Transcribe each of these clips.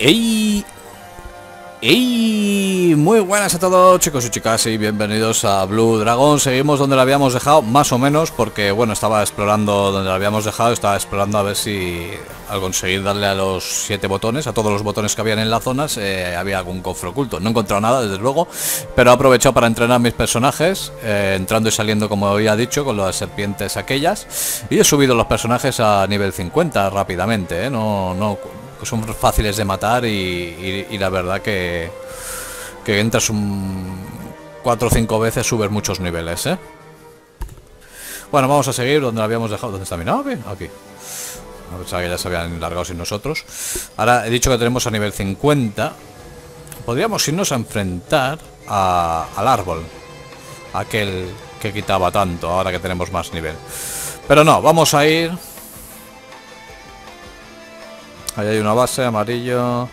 ¡Ey! ¡Ey! Muy buenas a todos, chicos y chicas, y bienvenidos a Blue Dragon. Seguimos donde la habíamos dejado, más o menos, porque bueno, estaba explorando donde la habíamos dejado, estaba explorando a ver si al conseguir darle a los 7 botones, a todos los botones que habían en las zonas, había algún cofre oculto. No he encontrado nada, desde luego, pero he aprovechado para entrenar mis personajes, entrando y saliendo, como había dicho, con las serpientes aquellas, y he subido los personajes a nivel 50 rápidamente, son fáciles de matar y la verdad que entras 4 o 5 veces, subes muchos niveles, ¿eh? Bueno, vamos a seguir donde la habíamos dejado. ¿Dónde está mi nave? Aquí. No pensaba que ya se habían largado sin nosotros. Ahora he dicho que tenemos a nivel 50. Podríamos irnos a enfrentar al árbol, aquel que quitaba tanto, ahora que tenemos más nivel. Pero no, vamos a ir... Ahí hay una base, amarillo.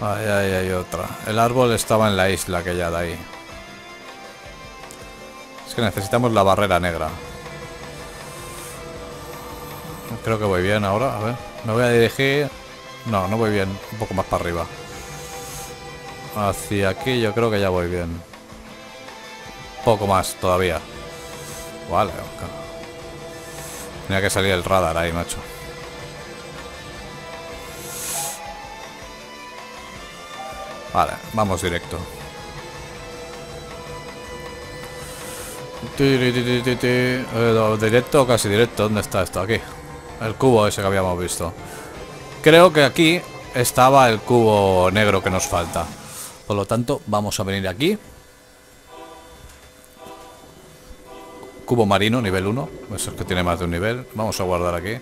Ahí hay otra. El árbol estaba en la isla aquella de ahí. Es que necesitamos la barrera negra. Creo que voy bien ahora. A ver, me voy a dirigir... No, no voy bien. Un poco más para arriba. Hacia aquí yo creo que ya voy bien. Un poco más todavía. Vale, ok. Tenía que salir el radar ahí, macho. Vale, vamos directo. Directo o casi directo. ¿Dónde está esto? Aquí. El cubo ese que habíamos visto. Creo que aquí estaba el cubo negro que nos falta. Por lo tanto, vamos a venir aquí. Cubo marino, nivel 1. Eso es que tiene más de un nivel. Vamos a guardar aquí.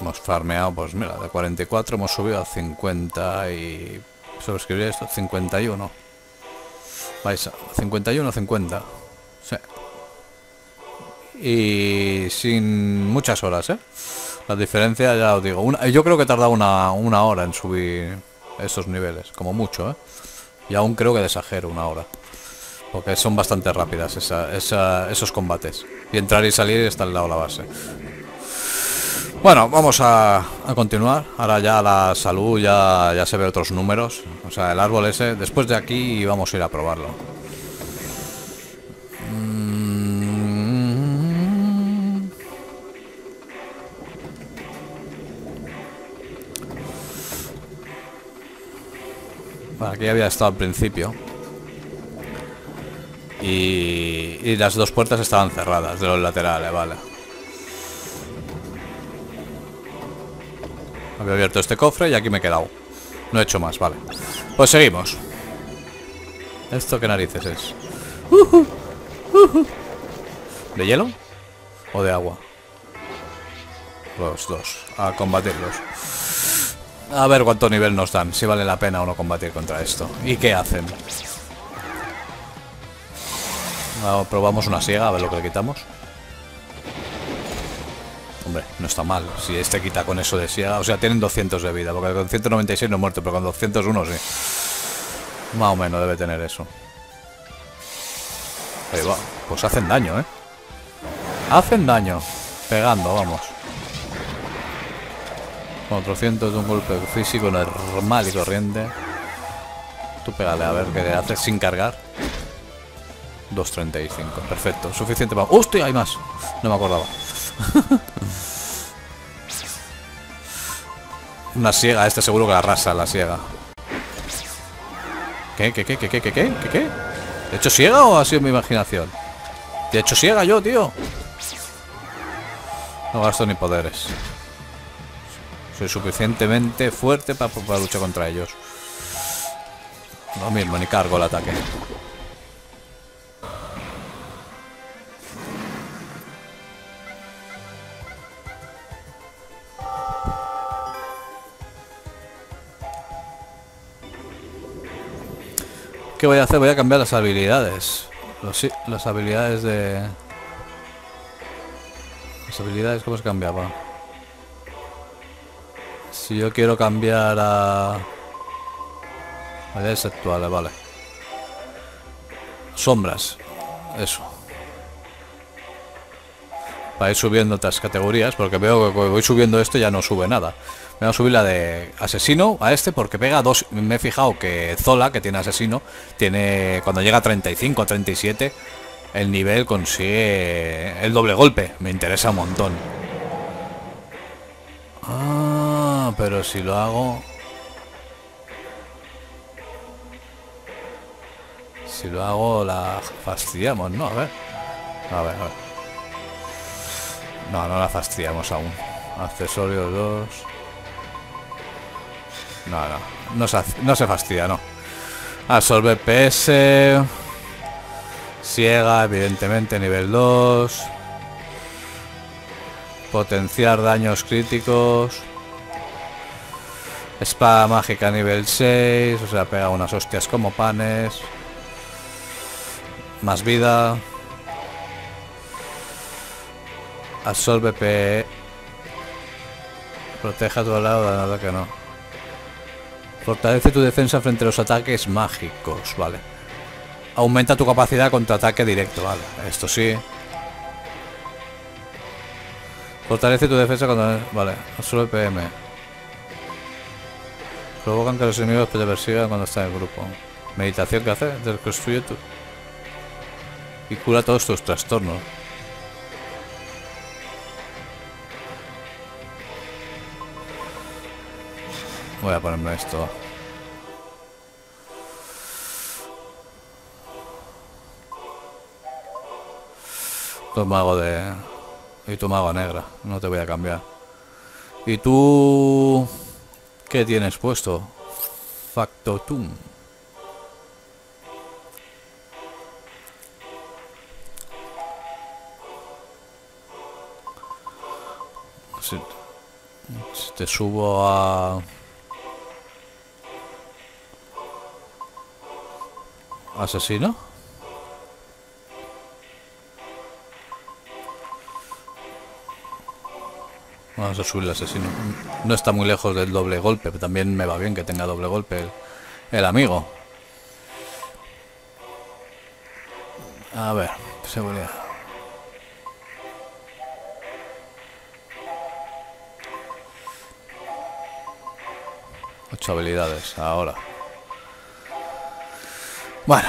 Hemos farmeado, pues mira, de 44 hemos subido a 50 y... Sobrescribir esto, 51. Vais a 51, 50. Sí. Y sin muchas horas, ¿eh? La diferencia, ya os digo, yo creo que he tardado una hora en subir estos niveles, como mucho, ¿eh? Y aún creo que de exagero una hora. Porque son bastante rápidas esos combates. Y entrar y salir está al lado de la base. Bueno, vamos a continuar. Ahora ya la salud, ya se ve otros números. O sea, el árbol ese. Después de aquí vamos a ir a probarlo. Bueno, aquí había estado al principio. Y las dos puertas estaban cerradas de los laterales, vale. Había abierto este cofre y aquí me he quedado. No he hecho más, vale. Pues seguimos. ¿Esto qué narices es? ¿De hielo? ¿O de agua? Los dos. A combatirlos. A ver cuánto nivel nos dan. Si vale la pena o no combatir contra esto. ¿Y qué hacen? Bueno, probamos una siega, a ver lo que le quitamos. Hombre, no está mal. Si este quita con eso de siega... O sea, tienen 200 de vida. Porque con 196 no he muerto, pero con 201 sí. Más o menos debe tener eso. Ahí va. Pues hacen daño, ¿eh? Hacen daño. Pegando, vamos. Con 400 de un golpe físico normal y corriente. Tú pégale, a ver qué le haces sin cargar. 235. Perfecto. Suficiente para... ¡Hostia! Hay más. No me acordaba. Una siega, este seguro que la arrasa la siega. ¿Qué? ¿He hecho siega o ha sido mi imaginación? ¿Te he hecho siega yo, tío? No gasto ni poderes. Soy suficientemente fuerte para luchar contra ellos. Lo mismo, ni cargo el ataque. ¿Qué voy a hacer? Voy a cambiar las habilidades. Las habilidades de... Las habilidades, ¿cómo se cambiaba? Si yo quiero cambiar a... Habilidades actuales, vale. Sombras. Eso. para ir subiendo otras categorías, porque veo que voy subiendo esto ya no sube nada. Me voy a subir la de asesino a este porque pega 2. Me he fijado que Zola, que tiene asesino, tiene cuando llega a 35 a 37 el nivel consigue el doble golpe. Me interesa un montón. Ah, pero si lo hago... Si lo hago la fastidiamos, ¿no? A ver. No la fastidiamos aún. Accesorios 2. No se fastidia, no. Absorbe PS. Ciega, evidentemente, nivel 2. Potenciar daños críticos. Espada mágica nivel 6. O sea, pega unas hostias como panes. Más vida. Absorbe PE. Proteja a tu lado de nada que no. Fortalece tu defensa frente a los ataques mágicos, vale. Aumenta tu capacidad contra ataque directo, vale. Esto sí. Fortalece tu defensa contra... Vale, absorbe PM. Provocan que los enemigos te persigan cuando estás en el grupo. Meditación que hace, desconstruye tu... Y cura todos tus trastornos. Voy a ponerme esto. Tu mago de... Y tu mago negra. No te voy a cambiar. ¿Y tú? ¿Qué tienes puesto? Factotum. Si te subo a asesino, vamos a subir el asesino. No está muy lejos del doble golpe, pero también me va bien que tenga doble golpe el amigo. A ver, seguridad. Habilidades ahora. Bueno,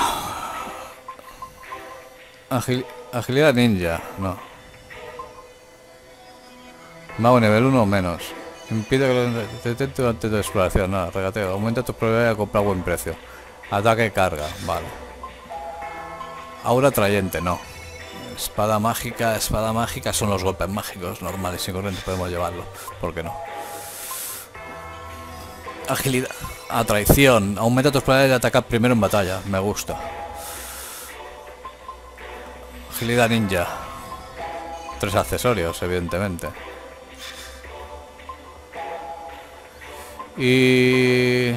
agilidad ninja, no. Mago nivel 1 menos. Impide que lo detente durante tu exploración, nada, regateo. Aumenta tus probabilidades de comprar a buen precio. Ataque carga, vale. Aura atrayente, no. Espada mágica son los golpes mágicos normales y corrientes, podemos llevarlo, ¿por qué no? Agilidad, atraición, aumenta tus probabilidades de atacar primero en batalla, me gusta. Agilidad ninja. 3 accesorios, evidentemente. Y...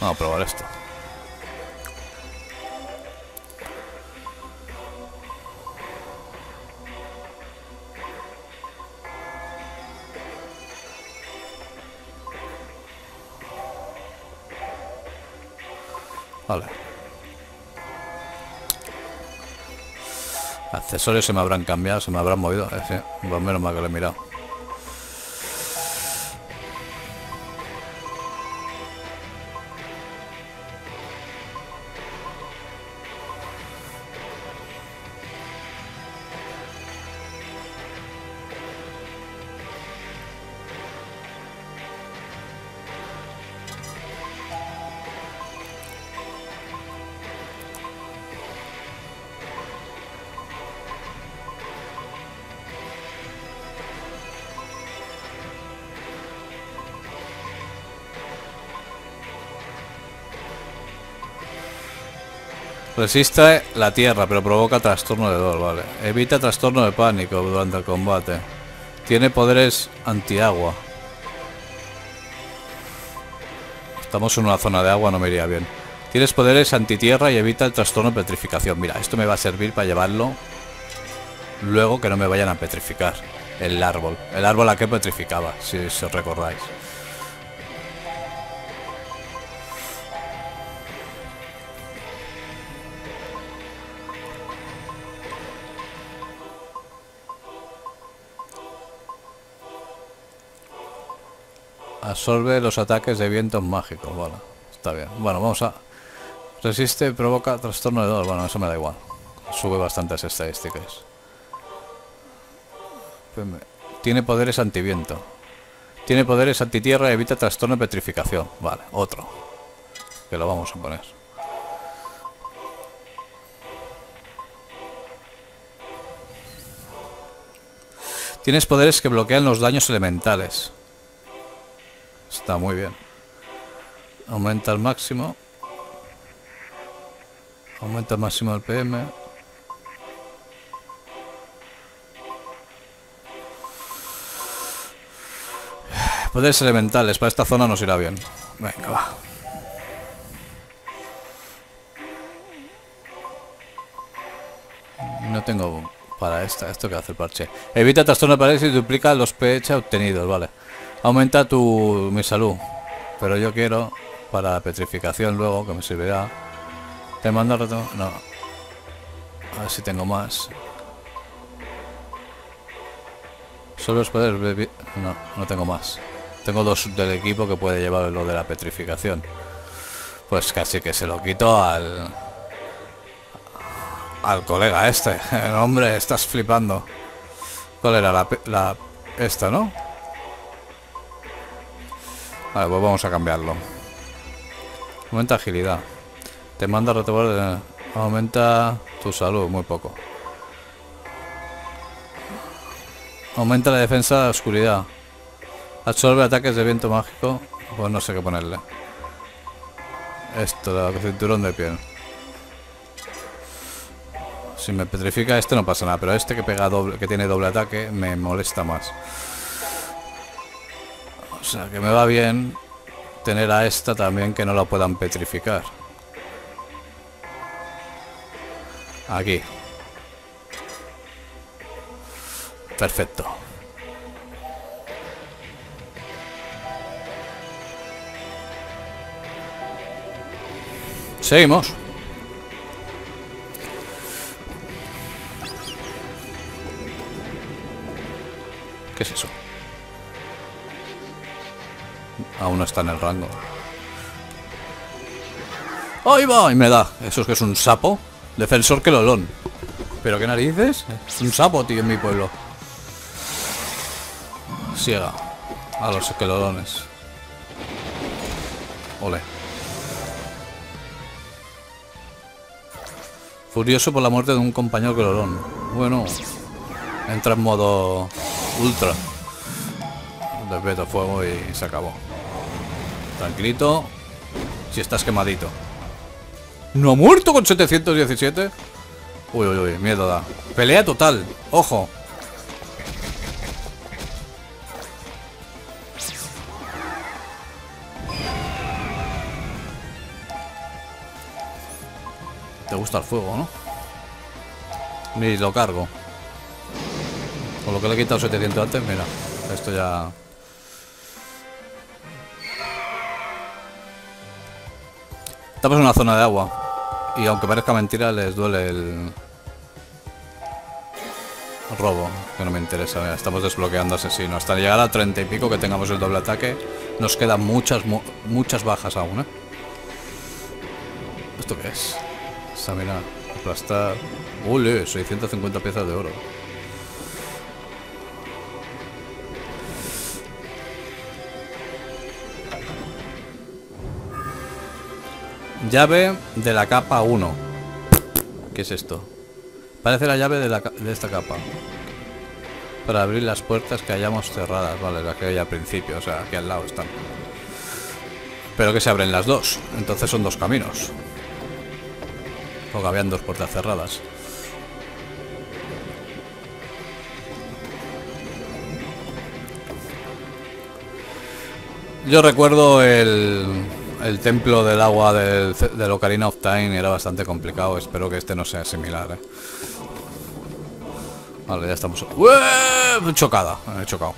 Vamos a probar esto. Vale. Accesorios se me habrán cambiado, se me habrán movido. Por menos mal que lo he mirado. Resiste la tierra, pero provoca trastorno de dolor, vale. Evita trastorno de pánico durante el combate. Tiene poderes antiagua. Estamos en una zona de agua, no me iría bien. Tienes poderes antitierra y evita el trastorno de petrificación. Mira, esto me va a servir para llevarlo luego, que no me vayan a petrificar. El árbol. El árbol a que petrificaba, si os recordáis. Absorbe los ataques de vientos mágicos. Vale, está bien. Bueno, vamos a... Resiste, provoca trastorno de dolor. Bueno, eso me da igual. Sube bastantes estadísticas. Tiene poderes antiviento. Tiene poderes antitierra y evita trastorno de petrificación. Vale, otro. Que lo vamos a poner. Tienes poderes que bloquean los daños elementales. Está muy bien. Aumenta al máximo. Aumenta al máximo el PM. Poderes elementales, para esta zona nos irá bien. Venga, va. No tengo para esta, esto que hace el parche. Evita trastorno de paredes y duplica los PH obtenidos, vale. Aumenta mi salud. Pero yo quiero para petrificación luego, que me servirá. Te mando al reto. No. A ver si tengo más. Solo los poderes. No, no tengo más. Tengo dos del equipo que puede llevar lo de la petrificación. Pues casi que se lo quito al colega este. Hombre, estás flipando. ¿Cuál era la esta, no? Vale, pues vamos a cambiarlo. Aumenta agilidad. Te manda a retomar. Aumenta tu salud, muy poco. Aumenta la defensa de la oscuridad. Absorbe ataques de viento mágico. Pues no sé qué ponerle. Esto, el cinturón de piel. Si me petrifica este no pasa nada, pero este que pega doble, que tiene doble ataque, me molesta más. O sea que me va bien tener a esta también que no la puedan petrificar. Aquí. Perfecto. Seguimos. ¿Qué es eso? Aún no está en el rango. ¡Ahí va! Y me da. ¿Eso es que es un sapo? Defensor que lolón. ¿Pero qué narices? Es un sapo, tío, en mi pueblo. Ciega a los quelolones. Ole. Furioso por la muerte de un compañero quelolón. Bueno, entra en modo ultra. Despeto fuego y se acabó. Tranquilito. Si estás quemadito. ¿No ha muerto con 717? Uy, uy, uy, miedo da. Pelea total, ojo. Te gusta el fuego, ¿no? Ni lo cargo. Con lo que le he quitado 700 antes, mira. Esto ya... Estamos en una zona de agua. Y aunque parezca mentira, les duele el robo, que no me interesa. Mira, estamos desbloqueando asesino. Hasta llegar a 30 y pico que tengamos el doble ataque, nos quedan muchas bajas aún, ¿eh? ¿Esto qué es? Examinar, aplastar... ¡Ule! 650 piezas de oro. Llave de la capa 1. ¿Qué es esto? Parece la llave de esta capa. Para abrir las puertas que hayamos cerradas. Vale, las que hay al principio. O sea, aquí al lado están. Pero que se abren las dos. Entonces son dos caminos. Porque habían dos puertas cerradas. Yo recuerdo el templo del agua del Ocarina of Time era bastante complicado. Espero que este no sea similar, ¿eh? Vale, ya estamos... ¡Ueh! Chocada, he chocado.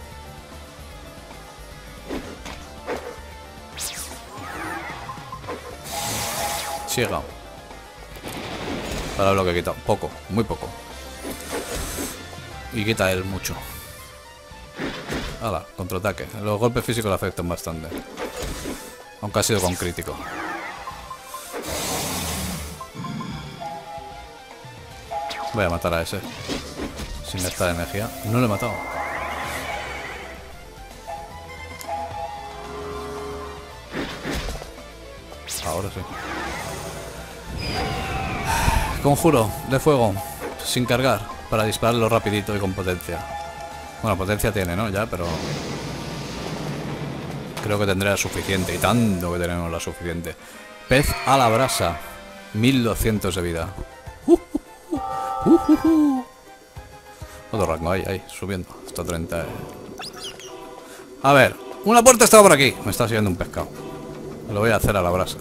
Ciega. Para lo que he quitado. Poco, muy poco. Y quita él mucho. ¡Hala! Contraataque. Los golpes físicos le afectan bastante. Aunque ha sido con crítico. Voy a matar a ese. Sin gastar energía. No lo he matado. Ahora sí. Conjuro de fuego. Sin cargar. Para dispararlo rapidito y con potencia. Bueno, potencia tiene, ¿no? Ya, pero... creo que tendrá suficiente. Y tanto que tenemos la suficiente. Pez a la brasa. 1200 de vida. Otro rango, ahí, subiendo. Hasta 30. A ver, una puerta estaba por aquí. Me está siguiendo un pescado. Lo voy a hacer a la brasa.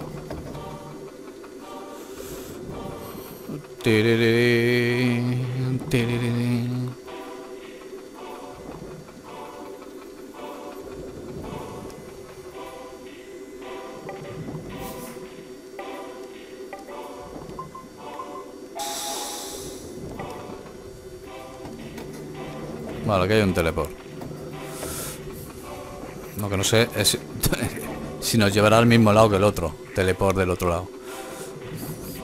Vale, aquí hay un teleport. Lo que no sé es si nos llevará al mismo lado que el otro. Teleport del otro lado.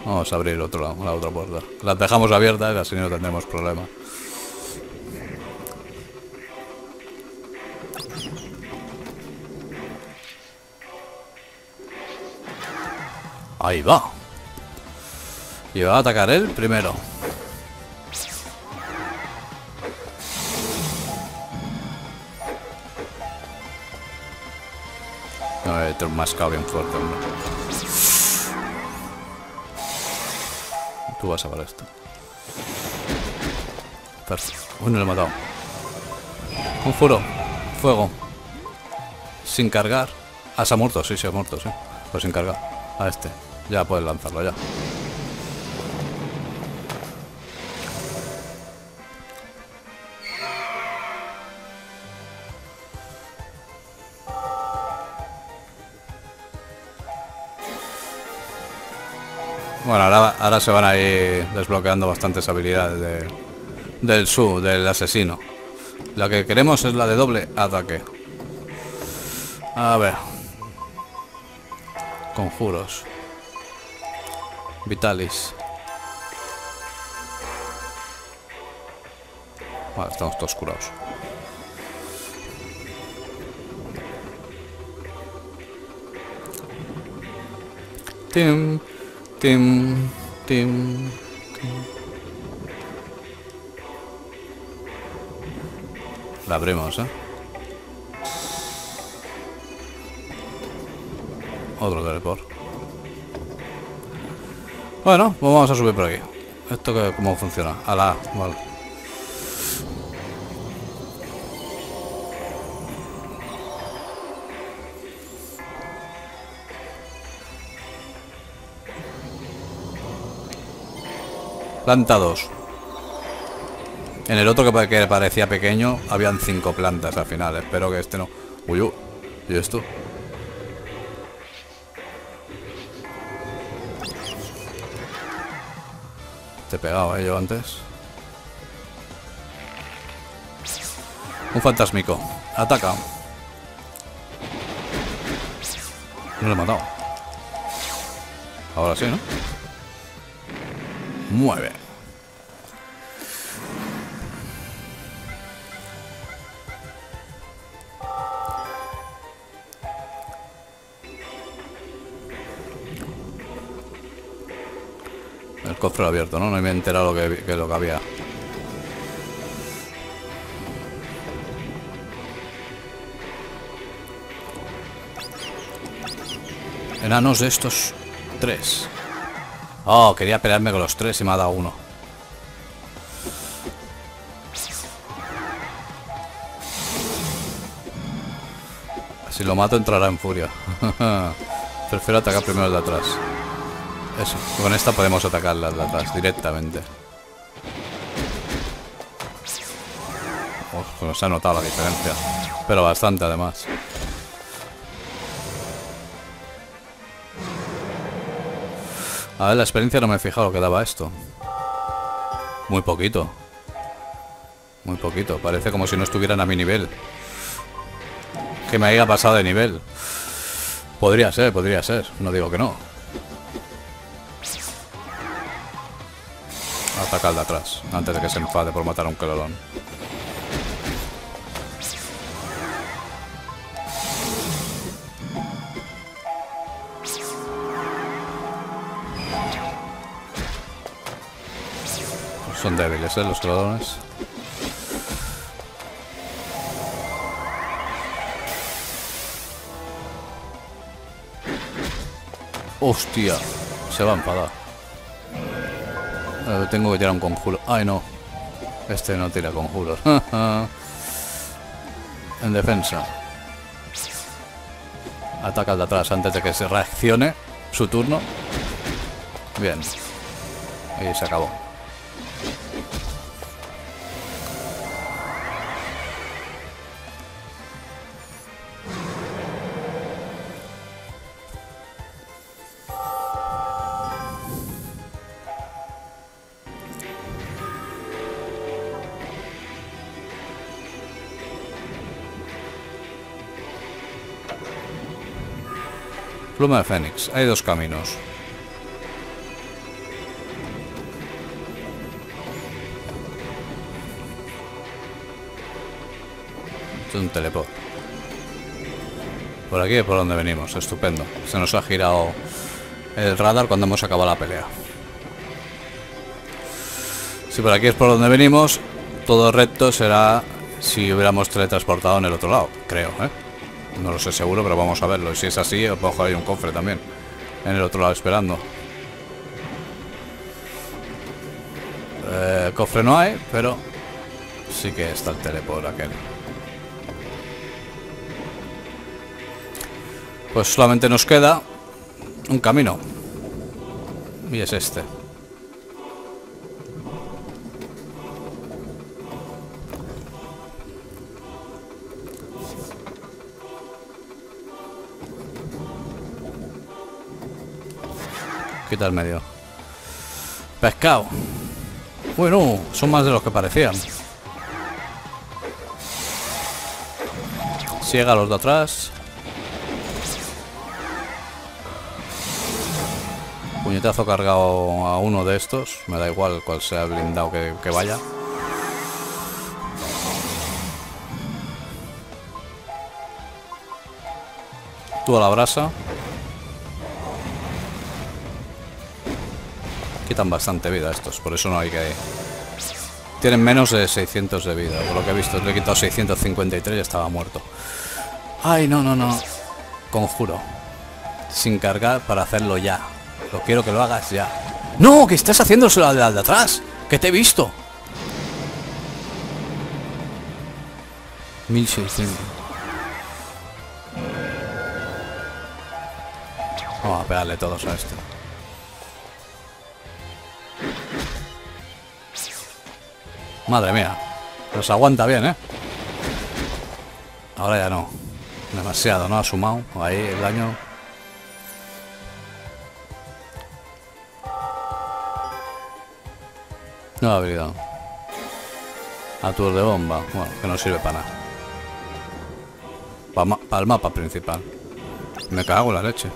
Vamos a abrir el otro lado, la otra puerta. Las dejamos abiertas y así no tendremos problemas. Ahí va. Y va a atacar él primero. Un mascao bien fuerte, hombre. Tú vas a ver esto. Perfecto. Uy, no lo he matado. Conjuro. Fuego. Sin cargar. Ah, se ha muerto, sí, se ha muerto, sí. Pues sin cargar. A este. Ya puedes lanzarlo, ya. Bueno, ahora se van a ir desbloqueando bastantes habilidades del asesino. La que queremos es la de doble ataque. A ver. Conjuros. Vitalis. Vale, estamos todos curados. Tim. La abrimos, ¿eh? Otro teleport. Bueno, pues vamos a subir por aquí. ¿Esto que cómo funciona? A la A, vale. Planta 2. En el otro que parecía pequeño habían 5 plantas al final. Espero que este no... Uy, uy. ¿Y esto? Te he pegado, yo antes. Un fantasmico. Ataca. No lo he matado. Ahora sí, ¿no? Mueve. El cofre abierto, ¿no? No me he enterado que lo que había. Enanos de estos 3. Oh, quería pelearme con los 3 y me ha dado uno. Si lo mato entrará en furia. Prefiero atacar primero el de atrás. Eso, con esta podemos atacar las de atrás directamente. Uf, nos ha notado la diferencia. Pero bastante además. A ver, la experiencia no me he fijado lo que daba esto. Muy poquito. Muy poquito. Parece como si no estuvieran a mi nivel. que me haya pasado de nivel. Podría ser, no digo que no. Ataca al de atrás, antes de que se enfade por matar a un quelolón. Son débiles, los quelolones. Hostia, se va a enfadar. Tengo que tirar un conjuro. Ay, no. Este no tira conjuros. En defensa. Ataca al de atrás antes de que se reaccione su turno. Bien. Y se acabó. Pluma de Fénix, hay dos caminos. Esto es un teleport. Por aquí es por donde venimos, estupendo. Se nos ha girado el radar cuando hemos acabado la pelea. Si por aquí es por donde venimos, todo recto será si hubiéramos teletransportado en el otro lado, creo, ¿eh? No lo sé seguro, pero vamos a verlo. Y si es así, ojo, hay un cofre también en el otro lado esperando. Cofre no hay, pero sí que está el teleport aquel. Pues solamente nos queda un camino. Y es este. Quita el medio. Pescado. Bueno, son más de los que parecían. Ciega a los de atrás. Puñetazo cargado a uno de estos. Me da igual cuál sea el blindado que vaya. Tú a la brasa. Quitan bastante vida estos, por eso no hay que... Tienen menos de 600 de vida, por lo que he visto. Le he quitado 653 y estaba muerto. Ay, no, no, no. Conjuro. Sin cargar para hacerlo ya. Lo quiero que lo hagas ya. ¡No! ¡Que estás haciéndoselo al de atrás! ¡Que te he visto! 1600. Vamos a pegarle todos a esto. Madre mía, nos aguanta bien, ¿eh? Ahora ya no. Demasiado, ¿no? Ha sumado ahí el daño. Nueva habilidad. Atur de bomba. Bueno, que no sirve para nada. Para el mapa principal. Me cago en la leche.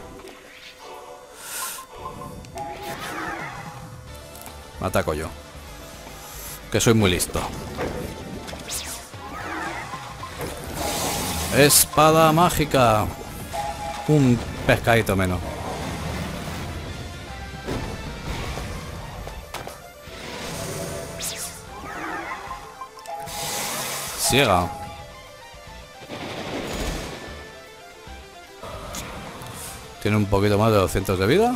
Me ataco yo. Que soy muy listo. Espada mágica. Un pescadito menos. Ciega. Tiene un poquito más de 200 de vida.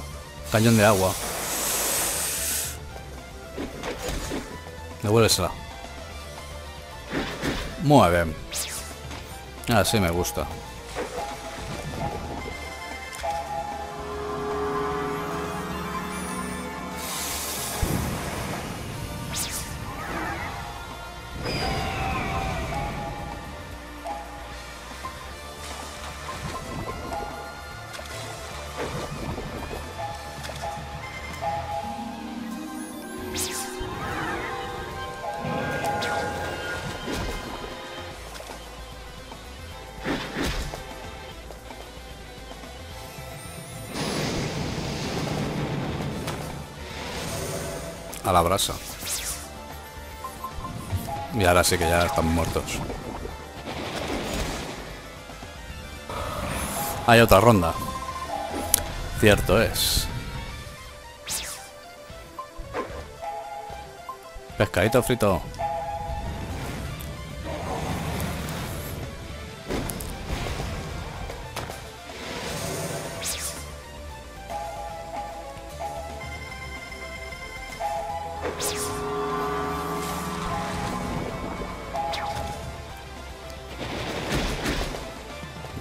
Cañón de agua. Devuélvesela. Muy bien. Así me gusta. a la brasa. Y ahora sí que ya están muertos. Hay otra ronda. Cierto es. Pescadito frito.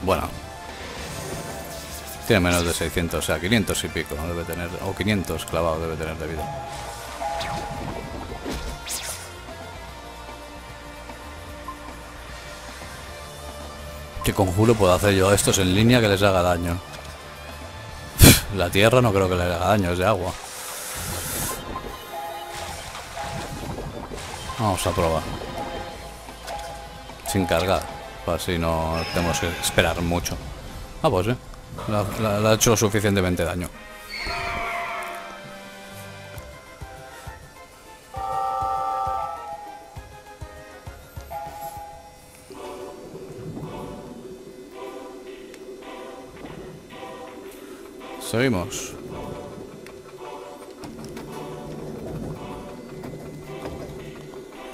Bueno. Tiene menos de 600, o sea, 500 y pico, ¿no? Debe tener, o 500 clavados debe tener de vida. ¿Qué conjuro puedo hacer yo a estos en línea que les haga daño? La tierra no creo que les haga daño, es de agua. Vamos a probar. Sin cargar, para si no tenemos que esperar mucho. Ah, pues le ha hecho suficientemente daño. Seguimos.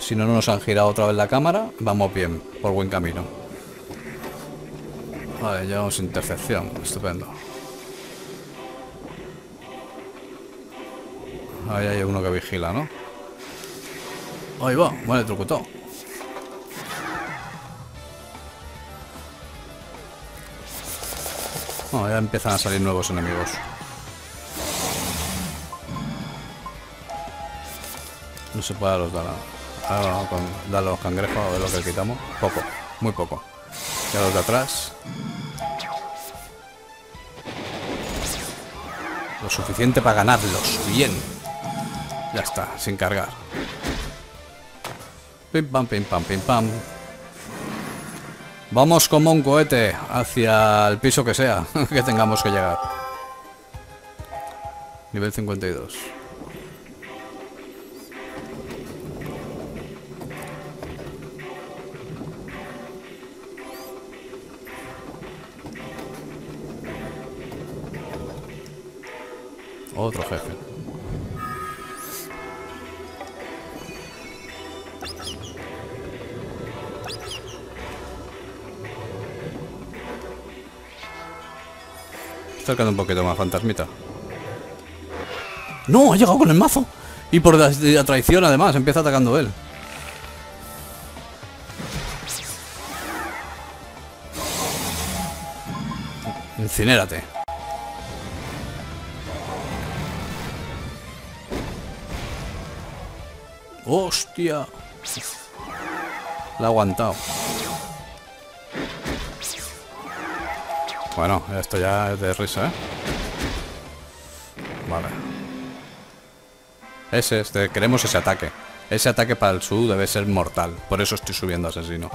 Si no nos han girado otra vez la cámara, vamos bien, por buen camino. Vale, llevamos intercepción, estupendo. Ahí hay uno que vigila, ¿no? Ahí va, vale, trucutó. No, ya empiezan a salir nuevos enemigos. No se puede daros daño. Ahora vamos a darle a los cangrejos a ver lo que quitamos. Poco, muy poco. Ya los de atrás. Lo suficiente para ganarlos. Bien. Ya está, sin cargar. Pim pam, pim pam, pim pam. Vamos como un cohete hacia el piso que sea, que tengamos que llegar. Nivel 52. Otro jefe. Acercando un poquito más, fantasmita. ¡No! Ha llegado con el mazo. Y por la traición, además, empieza atacando él. Incinérate. ¡Hostia! La ha aguantado. Bueno, esto ya es de risa, ¿eh? Vale. Queremos ese ataque. Ese ataque para el Su debe ser mortal. Por eso estoy subiendo asesino.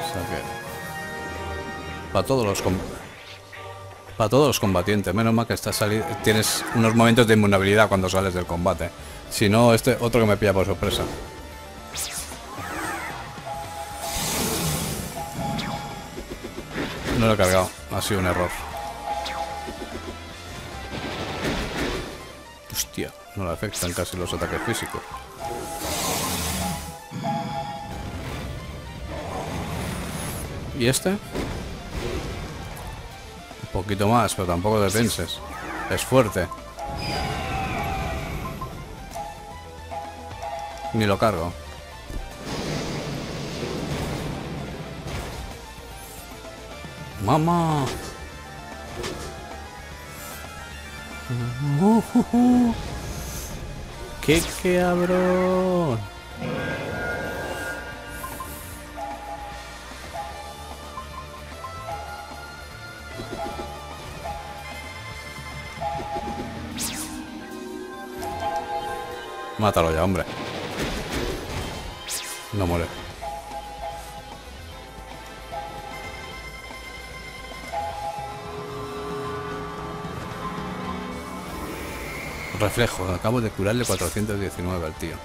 O sea que... Para todos los combatientes. Menos mal que tienes unos momentos de inmunidad cuando sales del combate. Si no, este otro que me pilla por sorpresa. No lo he cargado, ha sido un error. Hostia, no le afectan casi los ataques físicos. ¿Y este? Un poquito más, pero tampoco te penses. Es fuerte. Ni lo cargo. ¡Mamá! ¡Qué cabrón! Mátalo ya, hombre. No muere. Reflejo, acabo de curarle 419 al tío.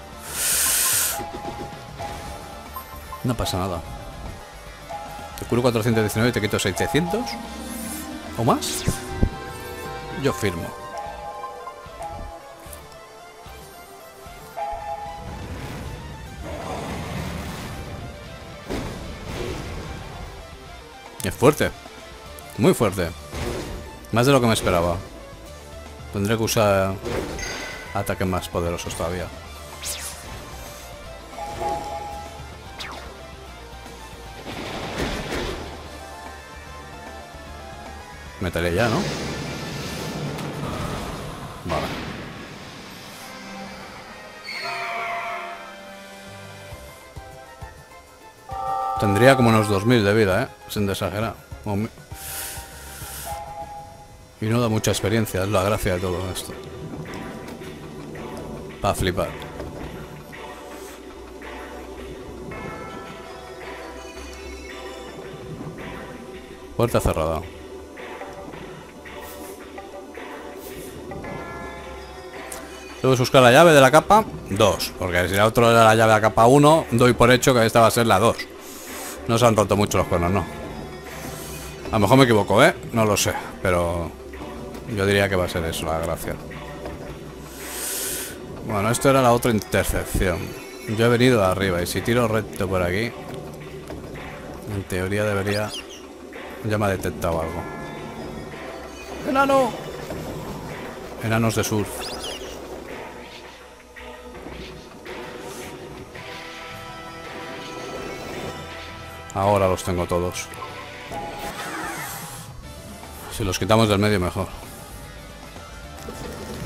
No pasa nada. Te curo 419 y te quito 600. ¿O más? Yo firmo. Es fuerte. Muy fuerte. Más de lo que me esperaba. Tendré que usar ataques más poderosos todavía. Meteré ya, ¿no? Vale. Tendría como unos 2000 de vida, ¿eh? Sin exagerar. Y no da mucha experiencia, es la gracia de todo esto. Para flipar. Puerta cerrada. Tengo que buscar la llave de la capa 2. Porque si la otra era la llave de la capa 1, doy por hecho que esta va a ser la 2. No se han roto mucho los cuernos, no. A lo mejor me equivoco, ¿eh? No lo sé, pero yo diría que va a ser eso, la gracia. Bueno, esto era la otra intercepción. Yo he venido de arriba y si tiro recto por aquí, en teoría debería... Ya me ha detectado algo. ¡Enano! Enanos de surf. Ahora los tengo todos. Si los quitamos del medio mejor.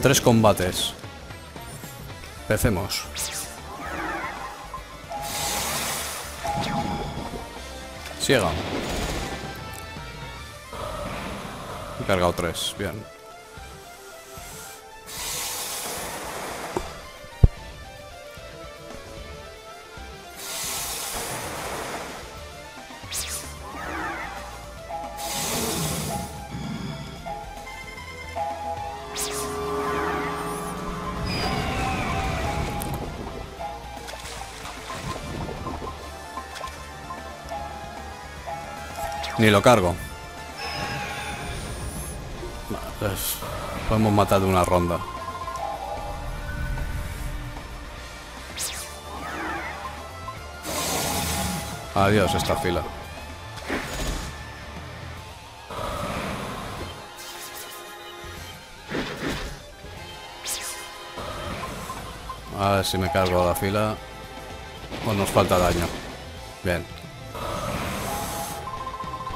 3 combates. Empecemos. Ciega. He cargado 3, bien. Ni lo cargo. Pues podemos matar de una ronda. Adiós esta fila. A ver si me cargo la fila. O nos falta daño. Bien.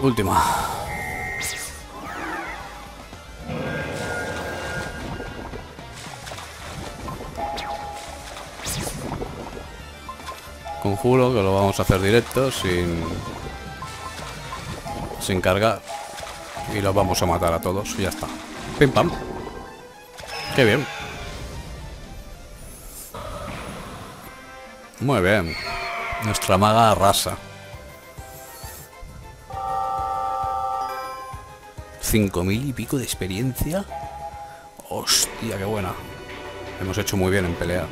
Última. Conjuro que lo vamos a hacer directo sin cargar. Y los vamos a matar a todos. Y ya está. Pim pam. Qué bien. Muy bien. Nuestra maga arrasa. 5000 y pico de experiencia. Hostia, qué buena. Hemos hecho muy bien en pelear.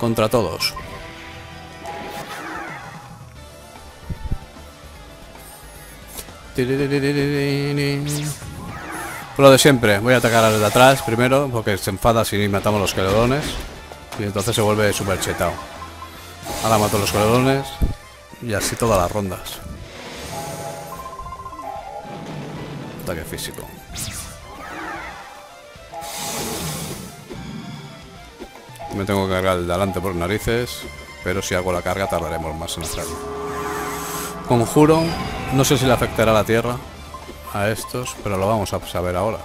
Contra todos. Por lo de siempre. Voy a atacar al de atrás primero, porque se enfada si matamos los esqueledones. Y entonces se vuelve súper chetado. Ahora mato los colones. Y así todas las rondas. Ataque físico. Me tengo que cargar el de adelante por narices. Pero si hago la carga tardaremos más en hacerlo. Conjuro. No sé si le afectará la tierra a estos, pero lo vamos a saber ahora.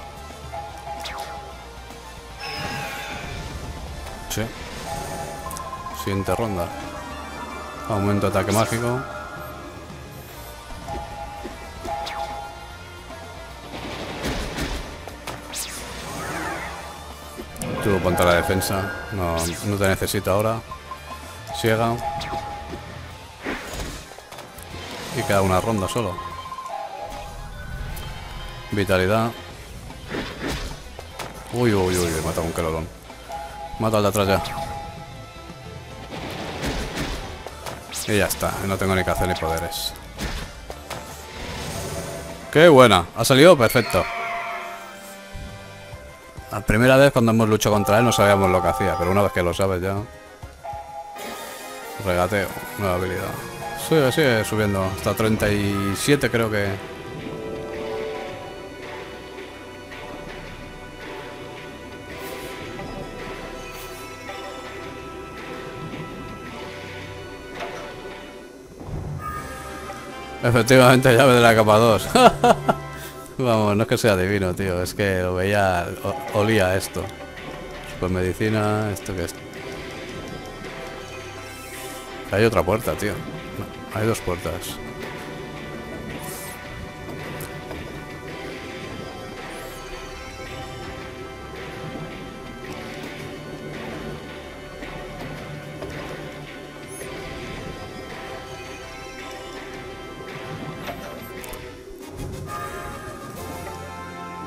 Sí. Siguiente ronda. Aumento ataque mágico. Tú ponte la defensa. No te necesito ahora. Ciega. Y queda una ronda solo. Vitalidad. Uy, uy, uy, mata a un quelolón. Mata al de atrás ya. Y ya está. No tengo ni caza ni poderes. ¡Qué buena! Ha salido perfecto. La primera vez cuando hemos luchado contra él no sabíamos lo que hacía, pero una vez que lo sabes ya... Regateo, nueva habilidad. Sigue, sigue subiendo, hasta 37 creo que... Efectivamente, llave de la capa 2. Vamos, no es que sea divino, tío. Es que lo veía... olía esto. Supermedicina... Esto que es... Hay otra puerta, tío. No, hay dos puertas.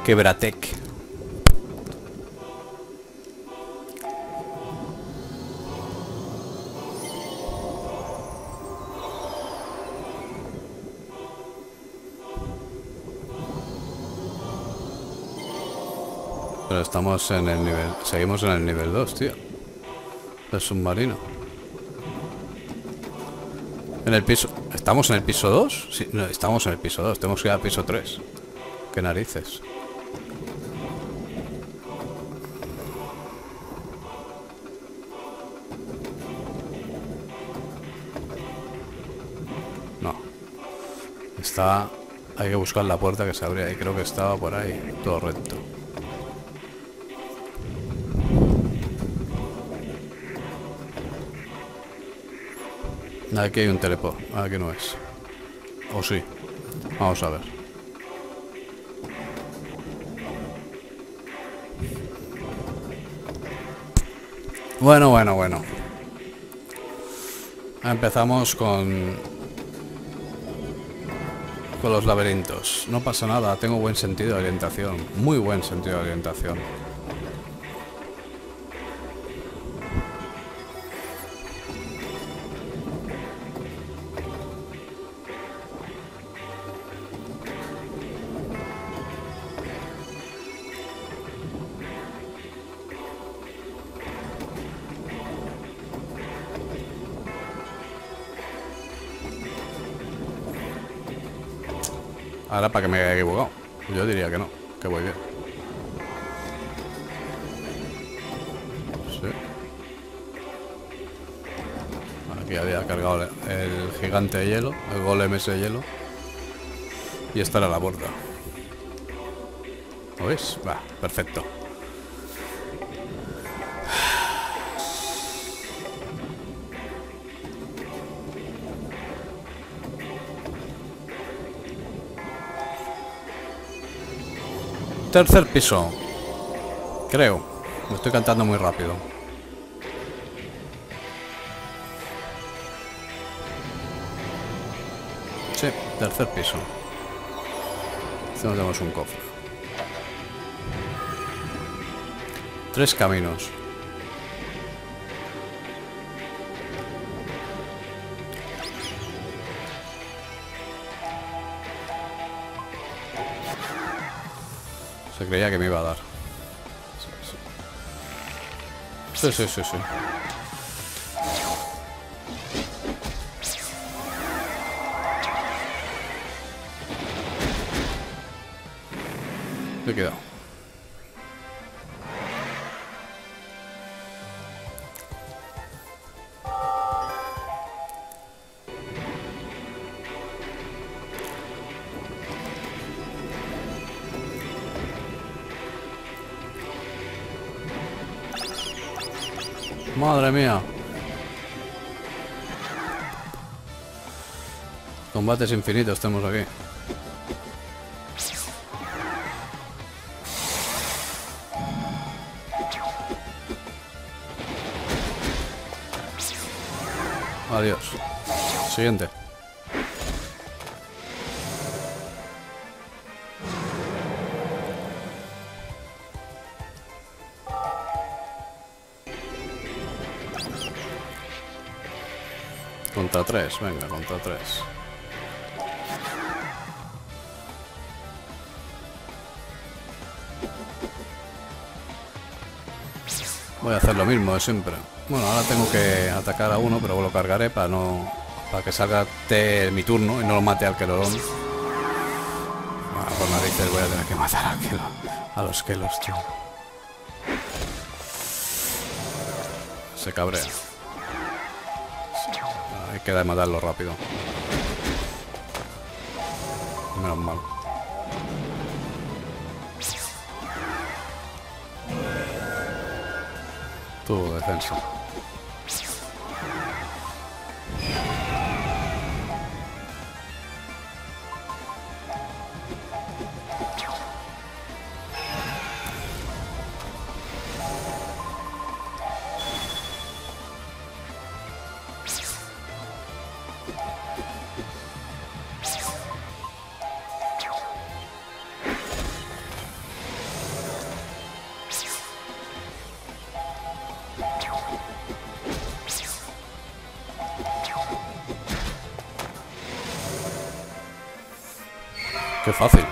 Quebratec. Pero estamos en el nivel... Seguimos en el nivel 2, tío. El submarino. En el piso... ¿Estamos en el piso 2? Sí, no, estamos en el piso 2. Tenemos que ir al piso 3. Qué narices. Está... Hay que buscar la puerta que se abría y creo que estaba por ahí, todo recto. Aquí hay un teleport, aquí no es. O sí. Vamos a ver. Bueno, bueno, bueno. Empezamos con... los laberintos. No pasa nada, tengo buen sentido de orientación. Muy buen sentido de orientación. Ahora para que me haya equivocado. Yo diría que no, que voy bien. Sí. Aquí había cargado el gigante de hielo, el golem ese de hielo. Y esta era la puerta. ¿Lo veis? Va, perfecto. Tercer piso. Creo. Me estoy cantando muy rápido. Sí, tercer piso. Esto nos damos un cofre. Tres caminos. Se creía que me iba a dar. Sí, sí, sí, sí. Me he quedado. Madre mía. Combates infinitos tenemos aquí. Adiós. Siguiente. Contra 3, venga, contra 3. Voy a hacer lo mismo de siempre. Bueno, ahora tengo que atacar a uno, pero lo cargaré para no, para que salga mi turno y no lo mate al Quelorón. Ah, por narices voy a tener que matar al Quelorón, a los Quelos, tío. Se cabrea. Hay que matarlo rápido. Menos mal. Tu defensa. Qué fácil.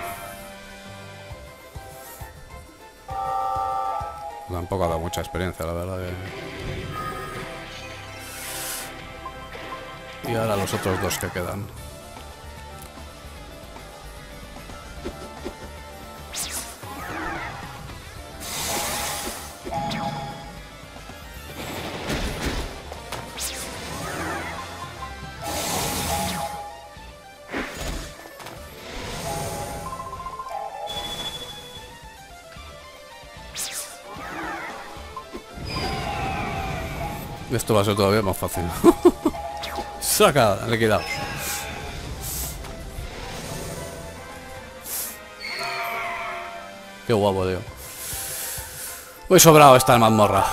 Tampoco ha dado mucha experiencia, la verdad. Y ahora los otros dos que quedan. Esto va a ser todavía más fácil. Saca, liquidado. Qué guapo, tío. Voy sobrado esta mazmorra.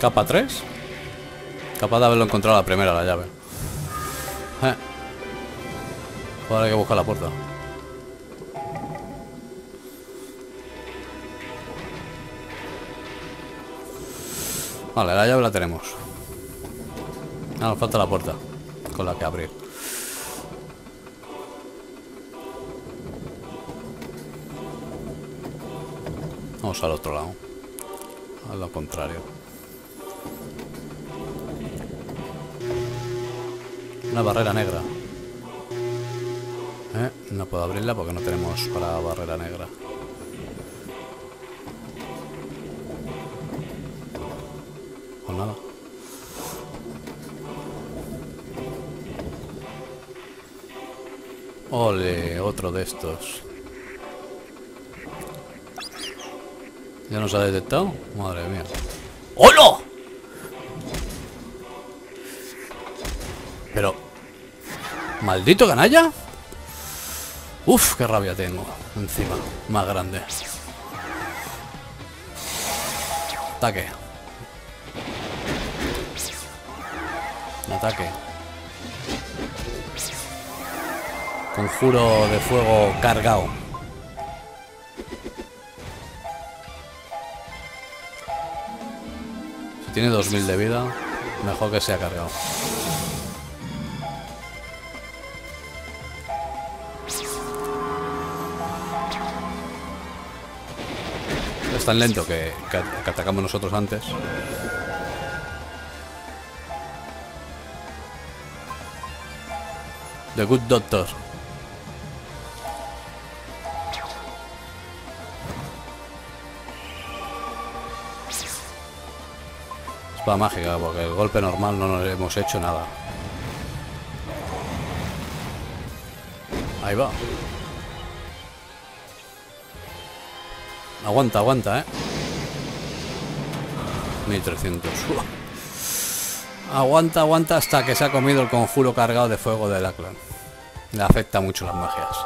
Capa 3. Capaz de haberlo encontrado a la primera, la llave. Ahora hay que buscar la puerta. Vale, la llave la tenemos. Ah, nos falta la puerta con la que abrir. Vamos al otro lado. A lo contrario. Una barrera negra. No puedo abrirla porque no tenemos para barrera negra. O nada. Ole, otro de estos. ¿Ya nos ha detectado? Madre mía. ¡Hola! Pero... ¿maldito canalla? Uf, qué rabia tengo encima, más grande. Ataque. Ataque. Conjuro de fuego cargado. Si tiene 2000 de vida, mejor que sea cargado. Es tan lento que atacamos nosotros antes. The Good Doctor. Es para mágica, porque el golpe normal no nos hemos hecho nada. Ahí va. Aguanta, aguanta, 1300. Aguanta, aguanta hasta que se ha comido el conjuro cargado de fuego del Aklan. Le afecta mucho las magias.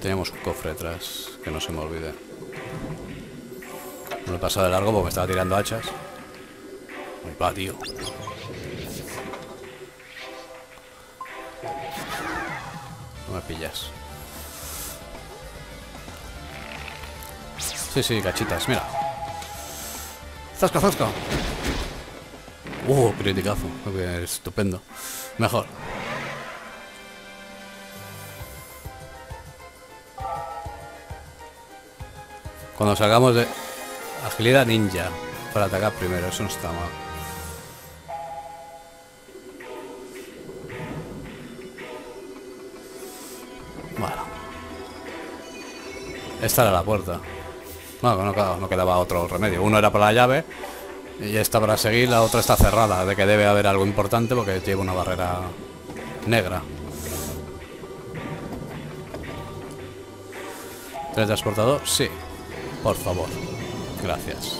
Tenemos un cofre atrás, que no se me olvide. No lo he pasado de largo porque me estaba tirando hachas. Ahí va, tío. pillas. Sí, sí, gachitas, mira. ¡Zasca, zasca! Criticazo. Estupendo. Mejor. Cuando salgamos de... Agilidad ninja. Para atacar primero, eso no está mal. Bueno. Esta era la puerta. Bueno, no quedaba otro remedio. Uno era para la llave. Y esta para seguir, la otra está cerrada. De que debe haber algo importante porque lleva una barrera negra. ¿Teletransportador? Sí. Por favor. Gracias.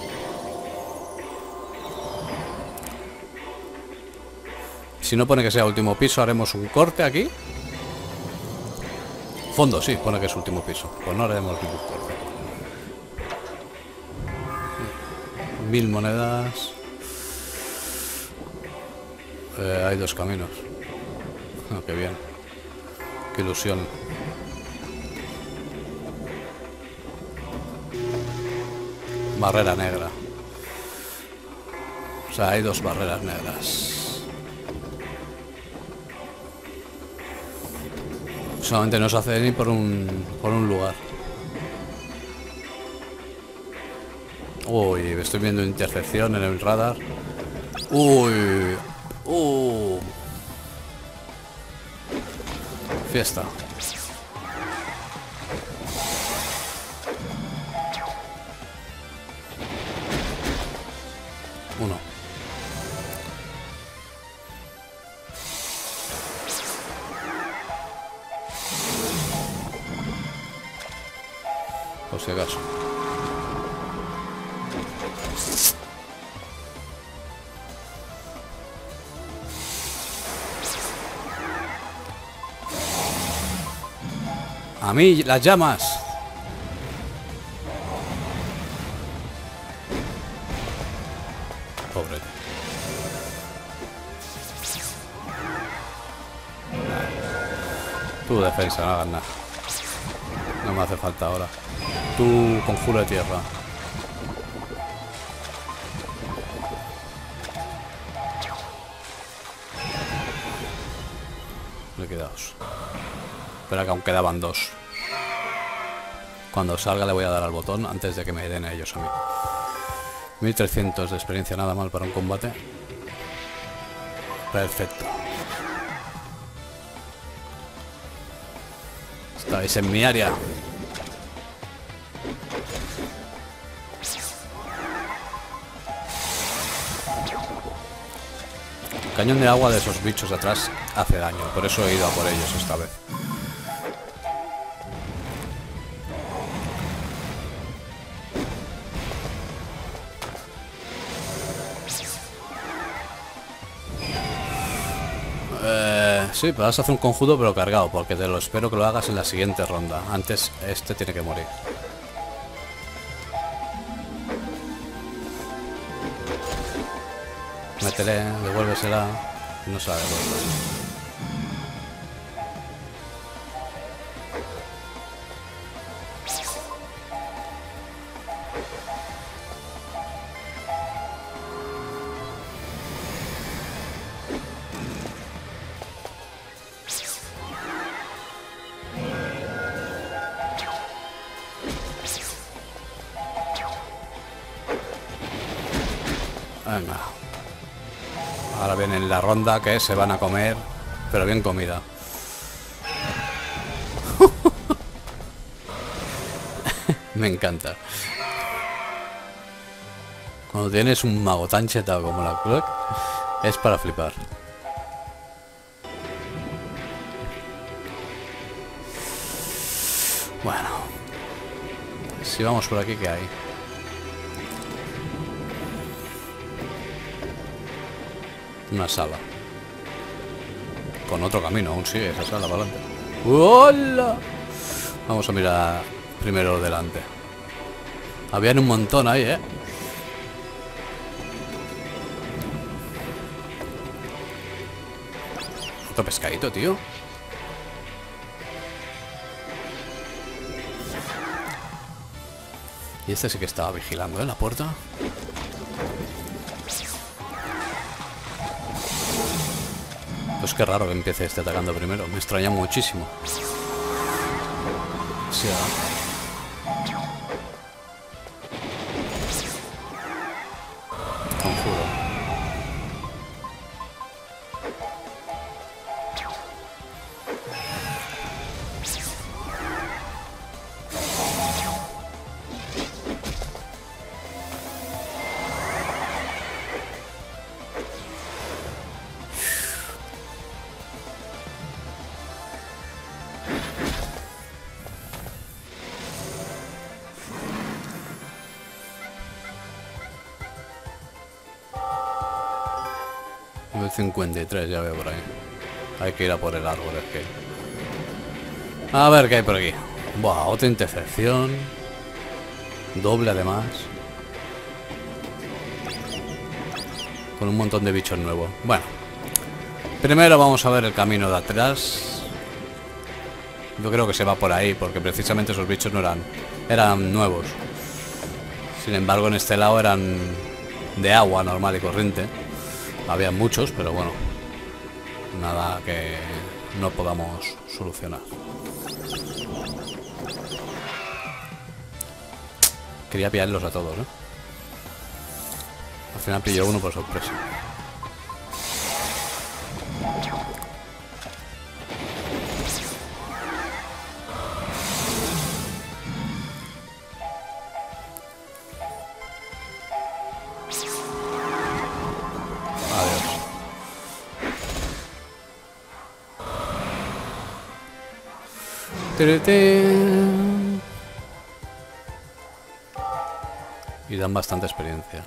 Si no pone que sea último piso, haremos un corte aquí. Fondo, sí, pone que es último piso. Pues no haremos ningún corte. 1000 monedas. Hay dos caminos. Qué bien. Qué ilusión. Barrera negra. O sea, hay dos barreras negras. Solamente no se hace ni por un lugar. Uy, estoy viendo intercepción en el radar. Uy. Fiesta. Por si acaso. A mí las llamas. Pobre. Tu defensa, no hagas nada. No me hace falta ahora. Tu conjura de tierra. Quedaos. Espera, que aún quedaban dos. Cuando salga le voy a dar al botón antes de que me den a ellos a mí. 1300 de experiencia, nada mal para un combate. Perfecto. Estáis en mi área. Cañón de agua de esos bichos de atrás hace daño, por eso he ido a por ellos esta vez. Sí, vas a hacer un conjuro pero cargado, porque te lo espero que lo hagas en la siguiente ronda. Antes este tiene que morir. Métele, devuélvesela. No se la devuelve. Venga. Ahora viene la ronda que se van a comer, pero bien comida. Me encanta. Cuando tienes un mago tan chetado como la Clock, es para flipar. Bueno. Si vamos por aquí, ¿qué hay? Una sala. Con otro camino, aún sigue esa sala para adelante. ¡Hola! Vamos a mirar primero delante. Habían un montón ahí, ¿eh? Otro pescadito, tío. Y este sí que estaba vigilando, ¿eh? La puerta. Pues qué raro que empiece este atacando primero. Me extraña muchísimo. O sea... El 53 ya veo por ahí. Hay que ir a por el árbol, es que... A ver qué hay por aquí. Buah, otra intercepción. Doble además. Con un montón de bichos nuevos. Bueno. Primero vamos a ver el camino de atrás. Yo creo que se va por ahí, porque precisamente esos bichos no eran... Eran nuevos. Sin embargo, en este lado eran... De agua normal y corriente. Había muchos, pero bueno, nada que no podamos solucionar. Quería pillarlos a todos, ¿eh? Al final pilló uno por sorpresa. Y dan bastante experiencia.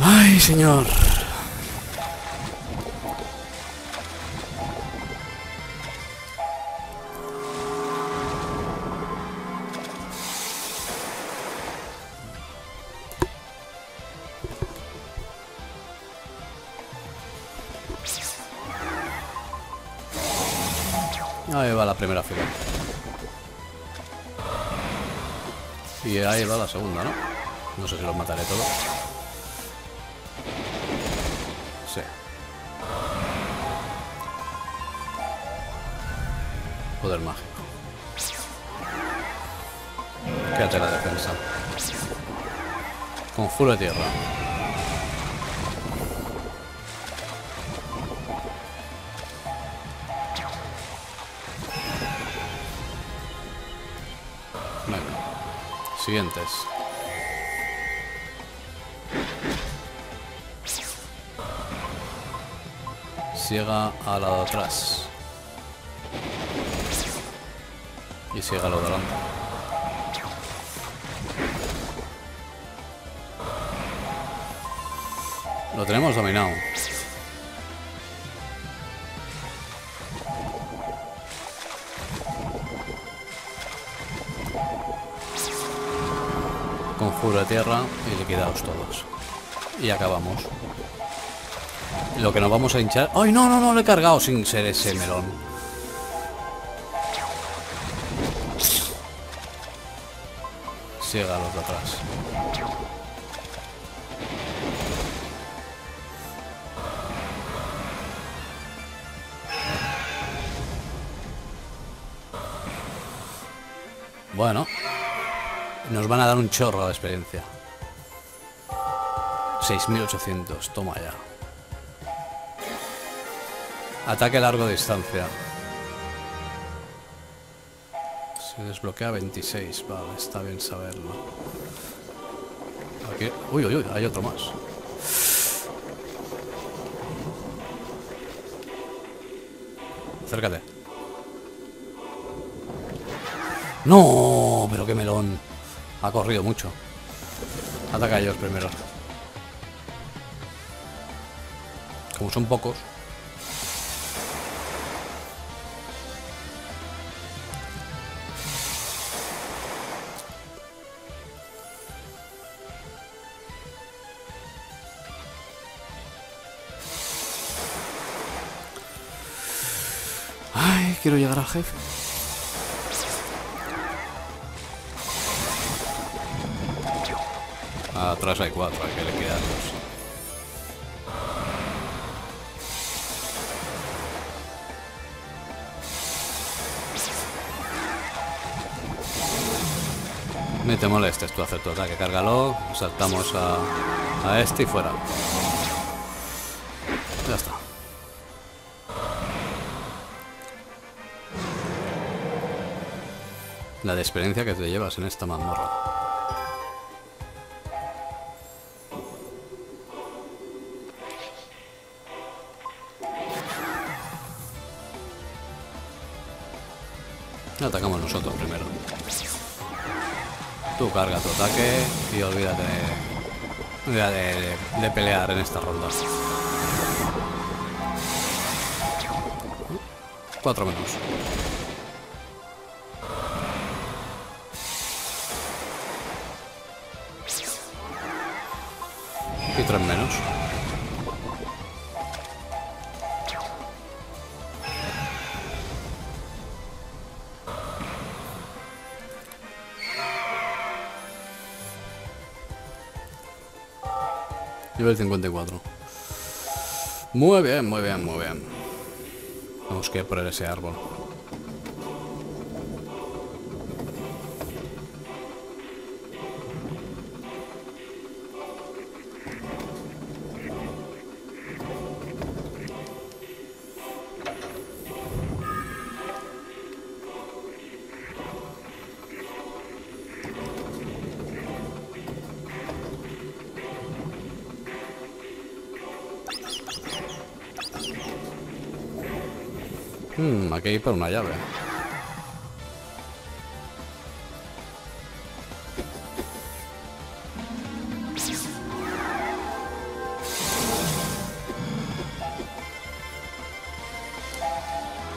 ¡Ay, señor! Ahí va la primera fila. Y ahí va la segunda, ¿no? No sé si los mataré todos. Sí. Poder mágico. Quédate la defensa. Conjuro de tierra. Siguientes. Ciega a la de atrás. Y ciega a la de adelante. Lo tenemos dominado. Conjuro de tierra y liquidaos todos. Y acabamos. Lo que nos vamos a hinchar... ¡Ay, no, no, no! Le he cargado sin ser ese melón. Ciega a los de atrás. Bueno. Nos van a dar un chorro de experiencia. 6.800, toma ya. Ataque a largo distancia. Se desbloquea 26, vale, está bien saberlo. Aquí... Uy, uy, uy, hay otro más. Acércate. ¡No! Pero qué melón. Ha corrido mucho. Ataca a ellos primero. Como son pocos. quiero llegar al jefe. Atrás hay cuatro, hay que le quedan dos. Ni te molestes, tú haces tu ataque, cárgalo, saltamos a este y fuera. Ya está. La de experiencia que te llevas en esta mazmorra. Atacamos nosotros primero. Tú carga tu ataque y olvídate de pelear en estas rondas. 4 menos. Y 3 menos. Nivel 54. Muy bien, muy bien, muy bien. Vamos que por ese árbol. Aquí hay para una llave.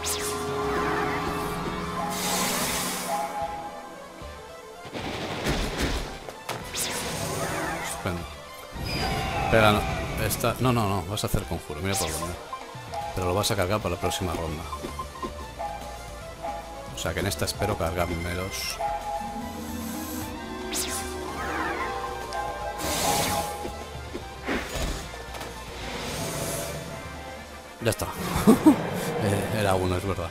Estupendo. Espera, no. Esta... No, no, no. Vas a hacer conjuro. Mira por dónde. Pero lo vas a cargar para la próxima ronda. O sea que en esta espero cargármelos. Ya está. Era uno, es verdad.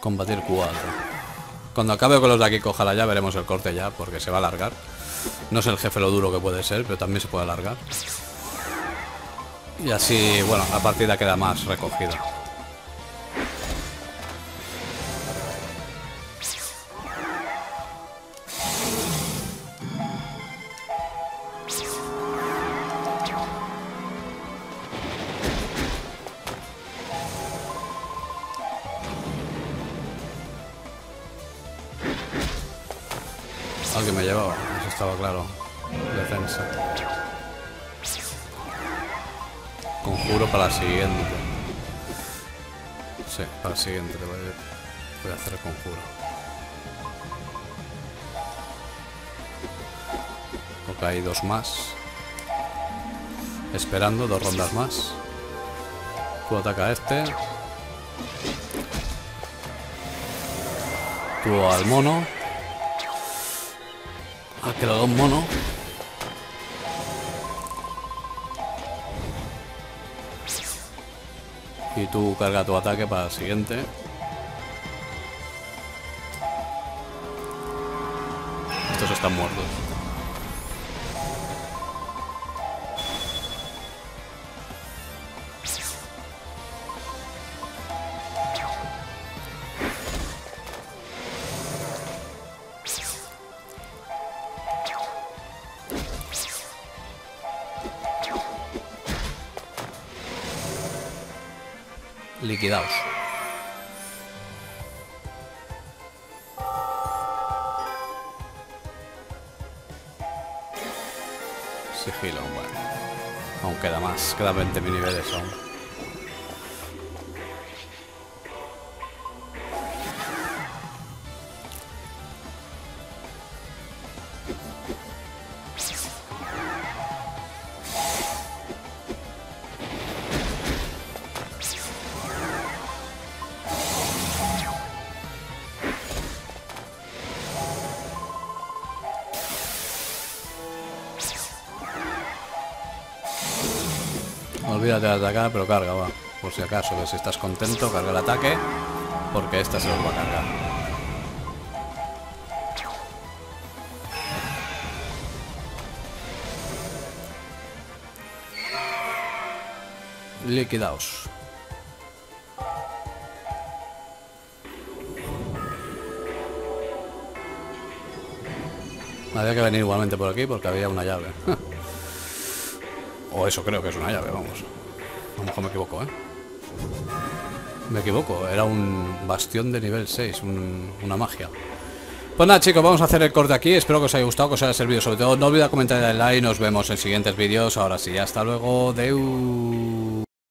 Combatir 4. Cuando acabe con los de aquí, ojalá ya veremos el corte ya, porque se va a alargar. No sé el jefe lo duro que puede ser, pero también se puede alargar. Y así, bueno, la partida queda más recogida. Que me llevaba, eso estaba claro. Defensa. Conjuro para la siguiente. Sí, para la siguiente te voy a hacer el conjuro. Porque hay dos más. Esperando, dos rondas más. Tú ataca a este. Tú al mono. Ha quedado un mono. Y tú carga tu ataque para el siguiente. Estos están muertos. Liquidaos. Sigilo, bueno. Aún queda más, quedan 20.000 niveles aún. Olvídate de atacar, pero carga, va. Por si acaso, que si estás contento, carga el ataque, porque esta se los va a cargar. Liquidaos. Había que venir igualmente por aquí porque había una llave. O eso creo que es una llave, vamos. A lo mejor me equivoco, ¿eh? Me equivoco, era un bastión de nivel 6, una magia. Pues nada, chicos, vamos a hacer el corte aquí. Espero que os haya gustado, que os haya servido. Sobre todo, no olvidéis comentar y darle like. Nos vemos en siguientes vídeos. Ahora sí, hasta luego. Deu.